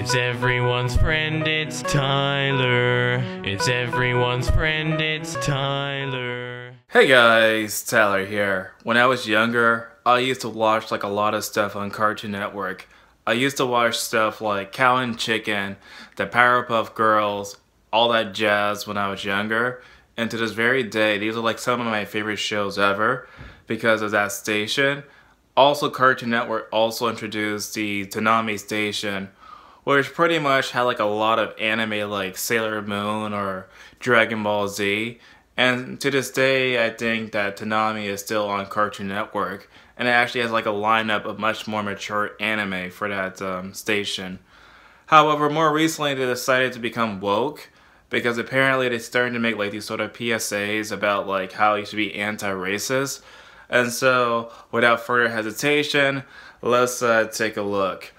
It's everyone's friend, it's Tyler. It's everyone's friend, it's Tyler. Hey guys, Tyler here. When I was younger, I used to watch like a lot of stuff on Cartoon Network. I used to watch stuff like Cow and Chicken, the Powerpuff Girls, all that jazz when I was younger. And to this very day, these are like some of my favorite shows ever because of that station. Also, Cartoon Network also introduced the Toonami station, which pretty much had like a lot of anime like Sailor Moon or Dragon Ball Z. And to this day, I think that Toonami is still on Cartoon Network, and it actually has like a lineup of much more mature anime for that station. However, more recently they decided to become woke, because apparently they're starting to make like these sort of PSAs about like how you should be anti-racist. And so, without further hesitation, let's take a look.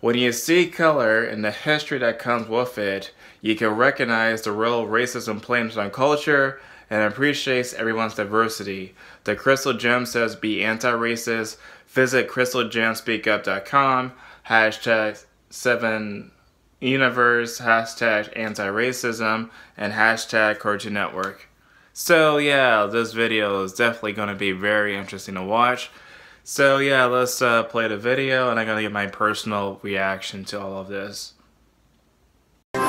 When you see color and the history that comes with it, you can recognize the role racism plays on culture and appreciates everyone's diversity. The Crystal Gem says be anti-racist. Visit crystalgemspeakup.com, #7universe, #anti-racism, and #CartoonNetwork. So yeah, this video is definitely going to be very interesting to watch. So yeah, let's play the video, and I'm going to give my personal reaction to all of this. Color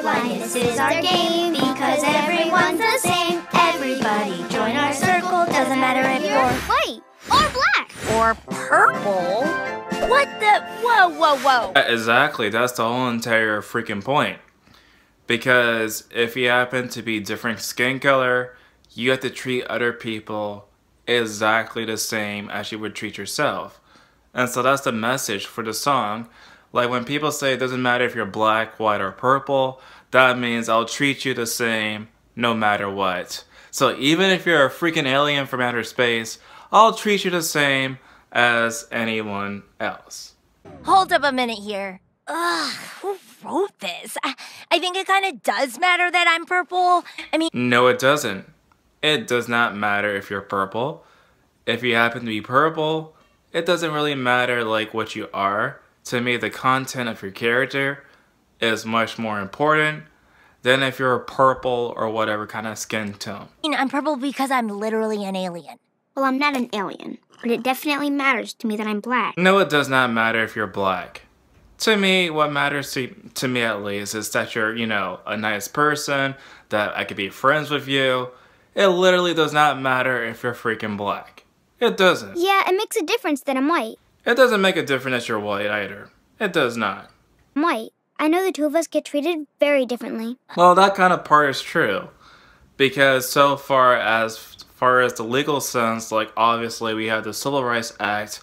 blindness is our game, because everyone's the same. Everybody join our circle, doesn't matter if you're white or black or purple. What the? Whoa, whoa, whoa. Exactly, that's the whole entire freaking point. Because if you happen to be different skin color, you have to treat other people exactly the same as you would treat yourself. And so that's the message for the song. Like when people say it doesn't matter if you're black, white, or purple, that means I'll treat you the same no matter what. So even if you're a freaking alien from outer space, I'll treat you the same as anyone else. Hold up a minute here. Ugh, who wrote this? I think it kind of does matter that I'm purple. I mean, no, it doesn't. It does not matter if you're purple. If you happen to be purple, it doesn't really matter like what you are. To me, the content of your character is much more important than if you're a purple or whatever kind of skin tone. I mean, I'm purple because I'm literally an alien. Well, I'm not an alien, but it definitely matters to me that I'm black. No, it does not matter if you're black. To me, what matters to me at least is that you're, you know, a nice person, that I could be friends with you. It literally does not matter if you're freaking black. It doesn't. Yeah, it makes a difference that I'm white. It doesn't make a difference that you're white either. It does not. I'm white. I know the two of us get treated very differently. Well, that kind of part is true. Because so far as the legal sense, like obviously we have the Civil Rights Act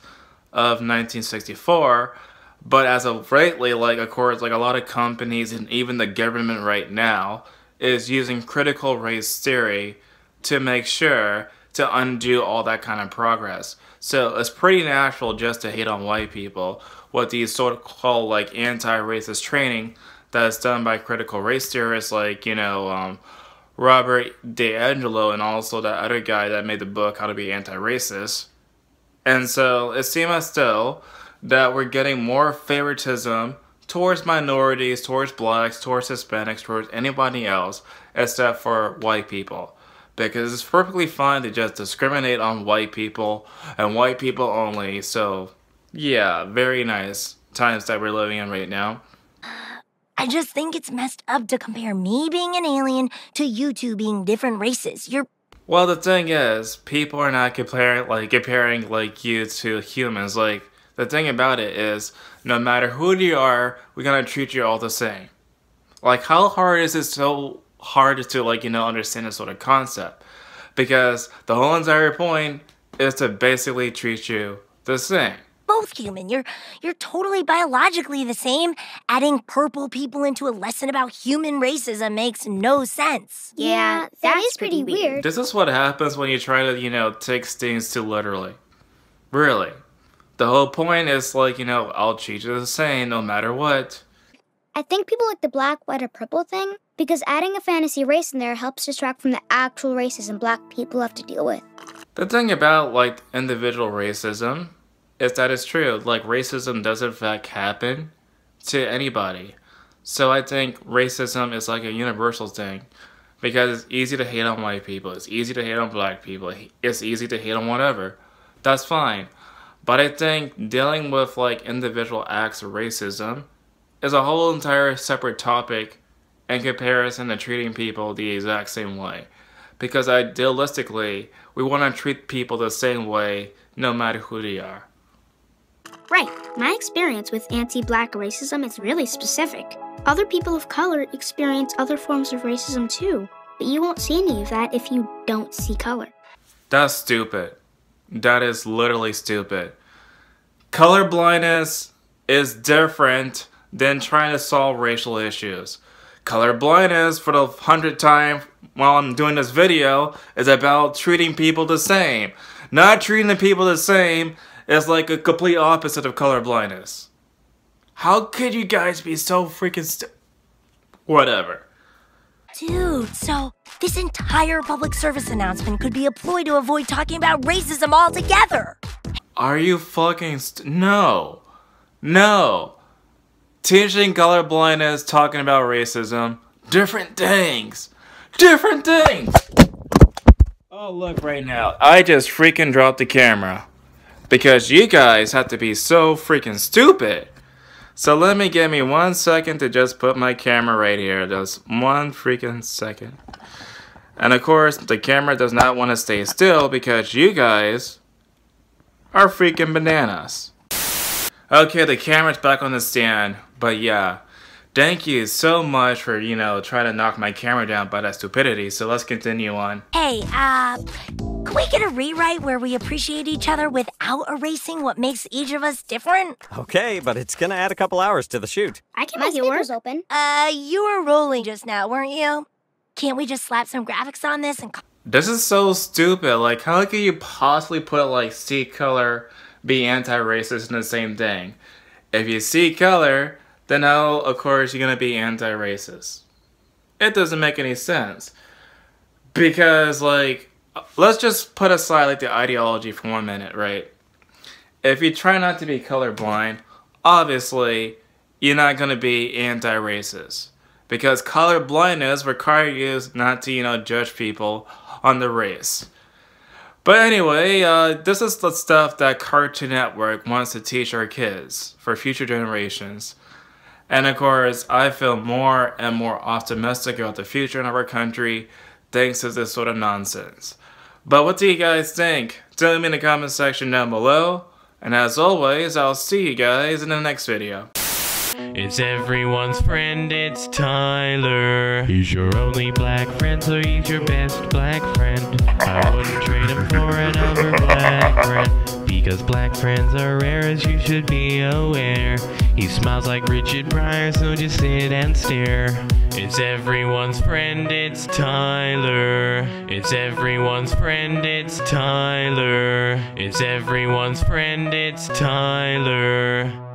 of 1964, but as of lately, like of course, like a lot of companies and even the government right now is using critical race theory to make sure to undo all that kind of progress. So it's pretty natural just to hate on white people with these sort of called like anti-racist training that's done by critical race theorists like, you know, Robert DeAngelo and also that other guy that made the book How to Be Anti-Racist. And so it seems as though that we're getting more favoritism towards minorities, towards blacks, towards Hispanics, towards anybody else except for white people. Because it's perfectly fine to just discriminate on white people and white people only. So, yeah, very nice times that we're living in right now. I just think it's messed up to compare me being an alien to you two being different races. You're... Well, the thing is, people are not comparing like you to humans. Like, the thing about it is, no matter who you are, we're gonna treat you all the same. Like, how hard is it so hard to, like, you know, understand this sort of concept? Because the whole entire point is to basically treat you the same. Both human. You're totally biologically the same. Adding purple people into a lesson about human racism makes no sense. Yeah, that is pretty weird. This is what happens when you try to, you know, take things too literally. Really. The whole point is like, you know, I'll treat you the same no matter what. I think people like the black, white, or purple thing because adding a fantasy race in there helps distract from the actual racism black people have to deal with. The thing about like individual racism is that it's true. Like, racism does in fact happen to anybody. So I think racism is like a universal thing, because it's easy to hate on white people, it's easy to hate on black people, it's easy to hate on whatever. That's fine. But I think dealing with like individual acts of racism is a whole entire separate topic in comparison to treating people the exact same way. Because idealistically, we want to treat people the same way no matter who they are. Right. My experience with anti-black racism is really specific. Other people of color experience other forms of racism too, but you won't see any of that if you don't see color. That's stupid. That is literally stupid. Colorblindness is different than trying to solve racial issues. Colorblindness, for the 100th time while I'm doing this video, is about treating people the same. Not treating the people the same is like a complete opposite of colorblindness. How could you guys be so freaking whatever. Dude, so this entire public service announcement could be a ploy to avoid talking about racism altogether. Are you fucking no. No. Teaching colorblindness, talking about racism, different things. Different things! Oh, look right now. I just freaking dropped the camera. Because you guys have to be so freaking stupid. So let me give me 1 second to just put my camera right here. Just one freaking second. And of course, the camera does not want to stay still because you guys are freaking bananas. Okay, the camera's back on the stand. But yeah, thank you so much for, you know, trying to knock my camera down by that stupidity. So let's continue on. Hey, can we get a rewrite where we appreciate each other without erasing what makes each of us different? Okay, but it's gonna add a couple hours to the shoot. I can make yours open. You were rolling just now, weren't you? Can't we just slap some graphics on this and... This is so stupid. Like, how could you possibly put, like, see color, be anti-racist in the same thing? If you see color, then oh, of course, you're gonna be anti-racist. It doesn't make any sense. Because, like... Let's just put aside like the ideology for 1 minute, right? If you try not to be colorblind, obviously you're not going to be anti-racist. Because colorblindness requires you not to, you know, judge people on their race. But anyway, this is the stuff that Cartoon Network wants to teach our kids for future generations. And of course, I feel more and more optimistic about the future of our country thanks to this sort of nonsense. But what do you guys think? Tell me in the comment section down below. And as always, I'll see you guys in the next video. It's everyone's friend, it's Tyler. He's your only black friend, so he's your best black friend. I wouldn't trade him for another black friend, because black friends are rare, as you should be aware. He smiles like Richard Pryor, so just sit and stare. It's everyone's friend, it's Tyler. It's everyone's friend, it's Tyler. It's everyone's friend, it's Tyler.